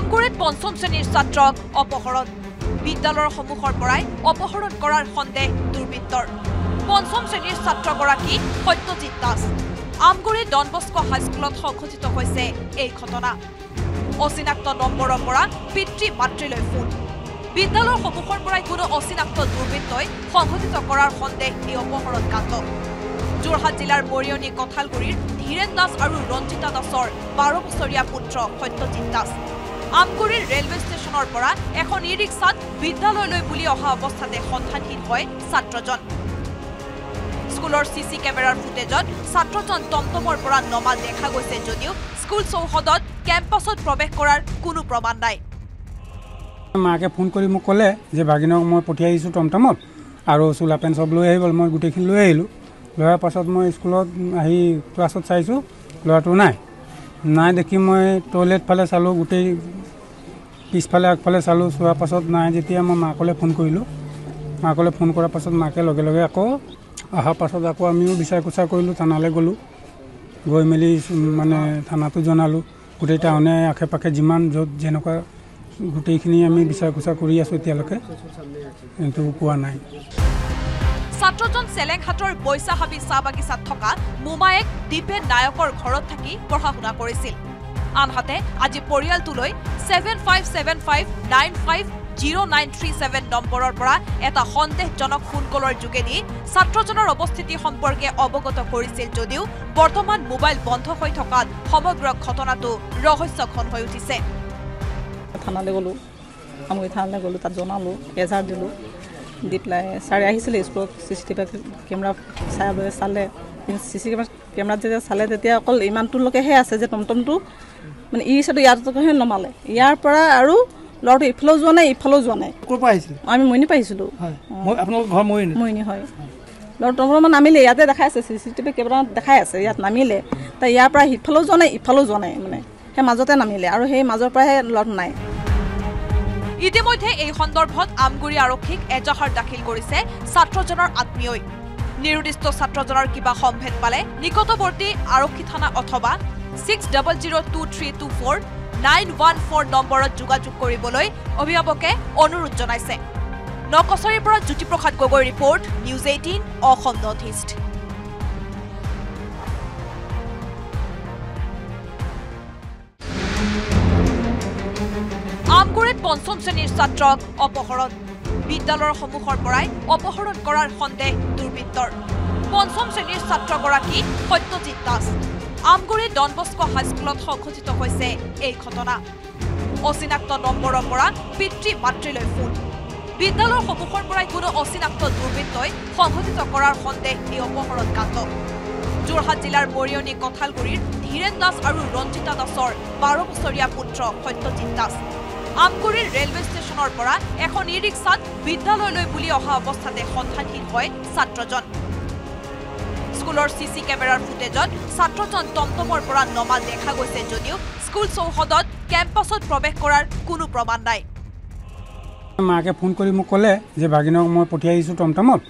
Amgurit পঞ্চম শ্ৰেণীৰ ছাত্ৰক অপহৰণ বিদ্যালয়েৰ সমুখৰ পৰাই অপহৰণ কৰাৰ সন্দেহ দুৰ্বৃত্তৰ পঞ্চম শ্ৰেণীৰ ছাত্ৰগৰাকী সত্যজিৎ দাস আমগুৰি ডনবস্ক হাইস্কুলত সংঘটিত হৈছে এই ঘটনা অচিনাক্ত নম্বৰৰ পৰা পিতৃ মাতৃলৈ ফোন বিদ্যালয়ৰ সমুখৰ পৰাই কোনো অচিনাক্ত দুৰ্বৃত্তই সংঘটিত কৰাৰ সন্দেহ এই অপহৰণ কাণ্ড যোৰহাট জিলাৰ বৰিয়নী কঠালগুৰিৰ ধীৰেন দাস আৰু ৰঞ্জিতা দাসৰ 12 বছৰীয়া পুত্ৰ সত্যজিৎ দাস আমগুৰি ৰেলৱে ষ্টেচনৰ পৰা এখন ই-ৰিক্সাত বিদ্যালয়লৈ বুলি অহা অৱস্থাতে সন্ধানহীন হয় ছাত্ৰজন স্কুলৰ সিসি ক্যামেৰাৰ ফুটেজত ছাত্ৰজন টমটমৰ পৰা নমা দেখা গৈছে যদিও স্কুল চৌহদত ক্যাম্পাসত প্ৰৱেশ কৰাৰ কোনো প্ৰমাণ নাই মাকে ফোন কৰি মোক ক'লে যে ভাগিনক মই পঠিয়াইছো টমটমত আৰু চুলা পেন সব লৈ আহিবল মই গুটেখিনি লৈ আহিলো লয়া পাছত মই স্কুলত আহি ক্লাছত চাইছো লয়াটো নাই নাই দেখি মই টয়লেট ফালে চালো গুটেই পিছফালে আগফালে চালো চোৱাৰ পাছত নাই যেতিয়া মই মাকলৈ ফোন কৰিলো মাকলৈ ফোন কৰাৰ পাছত মাকে লগে লগে আকৌ আহা পাছত আকৌ আমিও বিচাৰ কুচাৰ কৰিলোঁ থানালৈ গ'লোঁ গৈ মেলি মানে থানাটো জনালোঁ গোটেই টাউনে আশে পাশে যিমান য'ত যেনেকুৱা গোটেইখিনি আমি বিচাৰ কুচাৰ কৰি আছোঁ এতিয়ালৈকে কিন্তু পোৱা নাই ছাত্ৰজন চেলেংহাটৰ বৈশাহাবি চাহ বাগিচাত থকা মোমায়েক দীপে নায়কৰ ঘৰত থাকি পঢ়া শুনা কৰিছিল আনহাতে আজি পৰিয়ালটোলৈ 7575955093 নম্বৰৰ পৰা এটা সন্দেহজনক ফোনকলৰ যোগেদি ছাত্ৰজনৰ অৱস্থিতি সম্পৰ্কে অৱগত কৰিছিল যদিও বৰ্তমান মোবাইল বন্ধ হৈ থকাত সমগ্ৰ ঘটনাটো ৰহস্যখন হৈ উঠিছে থানালৈ গ'লো আমি থানালৈ গ'লো তাত জনালো এজাহাৰ দিলো দিপলাই সাৰে আহিছিল স্কুল সিসিটিভি ক্যামেৰা চাইলৈ চালে সিসিটিভি ক্যামেৰাত যে চালে তেতিয়া অকল ইমানটোৰ লকে হে আছে যে টমটমটো মানে ই সাটো ইয়াৰ তকহে নমালে ইয়াৰ পৰা আৰু লড় ইফলো যোৱা নাই ইফলো যোৱা নাই কোৰ পাইছিল আমি মইনি পাইছিল হয় মই আপোনাক ঘৰ মইনি মইনি হয় লড় টমটম নামিলে ইয়াতে দেখাই আছে সিসিটিভি ক্যামেৰা দেখাই আছে ইয়াত নামিলে তা ইয়াৰ পৰা ইফলো যোৱা নাই মানে হে মাজতে নামিলে আৰু হে মাজৰ পৰা হে লড় নাই ইতিমধ্যে এই সন্দৰ্ভত আমগুৰি আৰক্ষীক এজাহাৰ দাখিল কৰিছে ছাত্ৰজনৰ আত্মীয়ই নিৰ্দিষ্ট ছাত্ৰজনৰ কিবা সম্ভেদ পালে নিকটৱৰ্তী আৰক্ষী থানা অথবা 6002324914 নম্বৰত যোগাযোগ কৰিবলৈ অভিভাৱকে অনুৰোধ জনাইছে নকছৰীৰ পৰা Jyotiprasad Gogoi report news 18 Assam north east আমগুৰিত পঞ্চম শ্ৰেণীৰ ছাত্ৰক অপহৰণ বিদ্যালয়েৰ সমুখৰ পৰাই অপহৰণ কৰাৰ সন্দেহ দুৰ্বৃত্তৰ পঞ্চম শ্ৰেণীৰ ছাত্ৰগৰাকী সত্যজিৎ দাস আমগুৰি ডনবস্ক হাইস্কুলত সংঘটিত হৈছে এই ঘটনা অচিনাক্ত নম্বৰৰ পৰা পিতৃ মাতৃলৈ ফোন বিদ্যালয়েৰ সমুখৰ পৰাই কোনো অচিনাক্ত দুৰ্বৃত্তই সংঘটিত কৰাৰ সন্দেহ এই অপহৰণ কাণ্ড যোৰহাট জিলাৰ বৰিয়নী কঠালগুৰিৰ ধীৰেন দাস আৰু ৰঞ্জিতা দাসৰ 12 বছৰীয়া পুত্ৰ সত্যজিৎ দাস আমগুৰি ৰেলৱে ষ্টেচনৰ পৰা এখন ই-ৰিক্সাত বিদ্যালয়লৈ বুলি অহা অৱস্থাতে সন্ধানহীন হয় ছাত্ৰজন স্কুলৰ সিসি ক্যামেৰাৰ ফুটেজত ছাত্ৰজন টমটমৰ পৰা নমা দেখা গৈছে যদিও স্কুল চৌহদত ক্যাম্পাসত প্ৰৱেশ কৰাৰ কোনো প্ৰমাণ নাই মাকে ফোন কৰি মোক ক'লে যে ভাগিনক মই পঠিয়াইছো টমটমত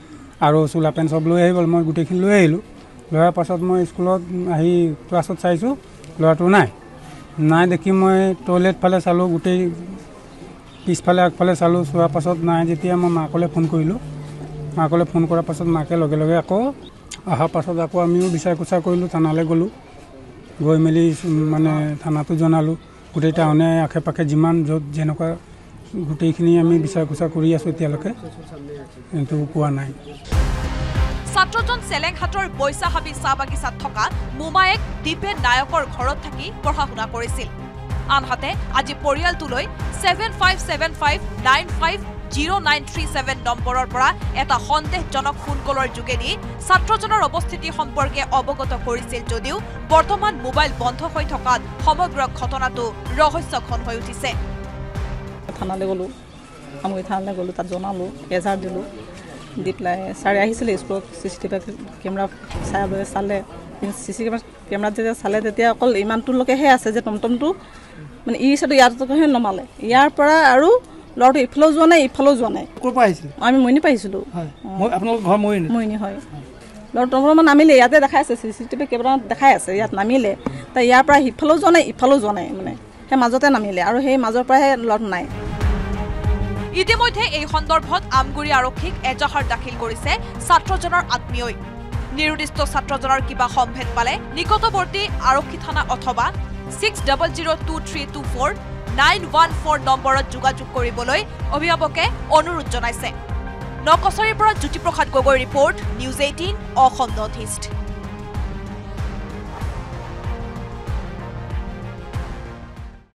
আৰু চুলা পেন সব লৈ আহিবল মই গুটেখিনি লৈ আহিলো লয়া পাছত মই স্কুলত আহি ক্লাছত চাইছো লয়াটো নাই নাই দেখি মই টয়লেট ফালে চালো গুটেই পিছফালে আগফালে চালো চোৱাৰ পাছত নাই যেতিয়া মই মাকলৈ ফোন কৰিলোঁ মাকলৈ ফোন কৰাৰ পাছত মাকে লগে লগে আকৌ অহা পাছত আকৌ আমিও বিচাৰ কুচাৰ কৰিলোঁ থানালৈ গ'লোঁ গৈ মেলি মানে থানাটো জনালোঁ গোটেই টাউনে আশে পাশে যিমান য'ত যেনেকুৱা গোটেইখিনি আমি বিচাৰ কুচাৰ কৰি আছোঁ এতিয়ালৈকে কিন্তু পোৱা নাই ছাত্ৰজন চেলেংহাটৰ বৈশাহাবি চাহ বাগিচাত থকা মোমায়েক দীপে নায়কৰ ঘৰত থাকি পঢ়া শুনা কৰিছিল আনহাতে আজি পৰিয়ালটোলৈ 7575955093 নম্বৰৰ পৰা এটা সন্দেহজনক ফোনকলৰ যোগেদি ছাত্ৰজনৰ অৱস্থিতি সম্পৰ্কে অৱগত কৰিছিল যদিও বৰ্তমান মোবাইল বন্ধ হৈ থকাত সমগ্ৰ ঘটনাটো ৰহস্যখন হৈ উঠিছে থানালৈ গ'লো আমি থানালৈ গ'লো তাত জনালো এজাহাৰ দিলো দিপলাই সাৰে আহিছিল স্কুল সিসিটিভি ক্যামেৰা চাইলৈ চালে সিসিটিভি ক্যামেৰাত যে চালে তেতিয়া অকল ইমানটোৰ লকে হে আছে যে টমটমটো মানে ই সাটো ইয়াৰ তকহে নমালে ইয়াৰ পৰা আৰু লড় ইফলো যোৱা নাই কোৰ পাইছিল আমি মইনি পাইছিল হয় মই আপোনাক ঘৰ মইনি হয় লড় টমটম নামিলে ইয়াতে দেখাই আছে সিসিটিভি ক্যামেৰাত দেখাই আছে ইয়াত নামিলে তা ইয়াৰ পৰা ইফলো যোৱা নাই মানে হে মাজতে নামিলে আৰু সেই মাজৰ পৰা হে লড নাই ইতিমধ্যে এই সন্দৰ্ভত আমগুৰি আৰক্ষীক এজাহাৰ দাখিল কৰিছে ছাত্ৰজনৰ আত্মীয়ই নিৰুদিষ্ট ছাত্ৰজনৰ কিবা সম্ভেদ পালে নিকটৱৰ্তী আৰক্ষী থানা অথবা 6002324914 নম্বৰত যোগাযোগ কৰিবলৈ অভিভাৱকে অনুৰোধ জনাইছে নকছৰীৰ পৰা Jyotiprasad Gogoi report news 18 Assam north east